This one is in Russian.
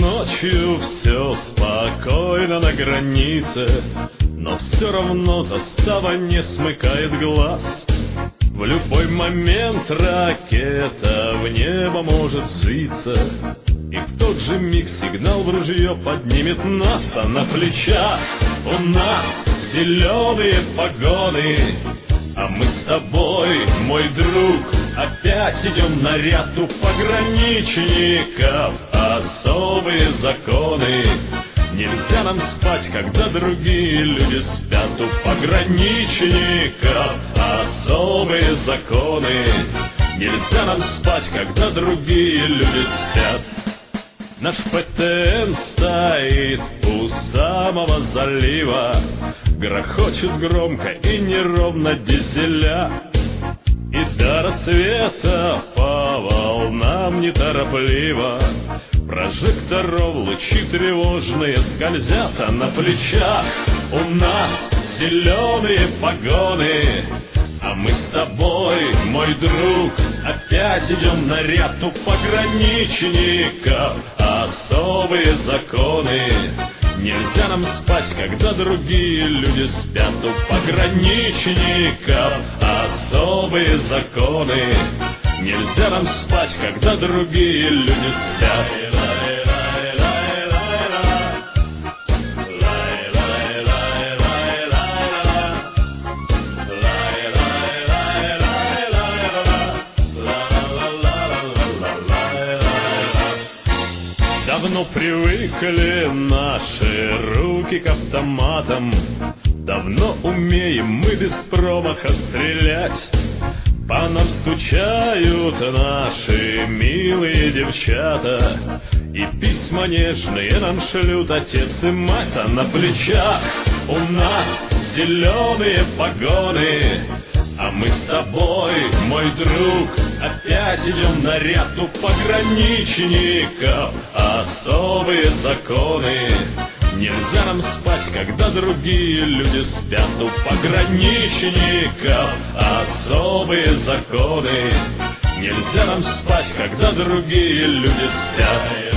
Ночью все спокойно на границе, но все равно застава не смыкает глаз. В любой момент ракета в небо может взвиться, и в тот же миг сигнал в ружье поднимет нас. А на плечах у нас зеленые погоны, а мы с тобой, мой друг, опять идем на ряд у пограничников. Особые законы, нельзя нам спать, когда другие люди спят. У пограничников особые законы, нельзя нам спать, когда другие люди спят. Наш ПТМ стоит у самого залива, грохочет громко и неровно дизеля, и до рассвета по волнам неторопливо прожекторов лучи тревожные скользят. А на плечах у нас зеленые погоны, а мы с тобой, мой друг, опять идем на ряд у пограничников. Особые законы, нельзя нам спать, когда другие люди спят. У пограничников особые законы, нельзя нам спать, когда другие люди спят. Давно привыкли наши руки к автоматам, давно умеем мы без промаха стрелять. По нам скучают наши милые девчата, и письма нежные нам шлют отец и мать. А на плечах у нас зеленые погоны, а мы с тобой, мой друг, опять идем на ряд у пограничников. Особые законы, нельзя нам спать, когда другие люди спят. У пограничников особые законы, нельзя нам спать, когда другие люди спят.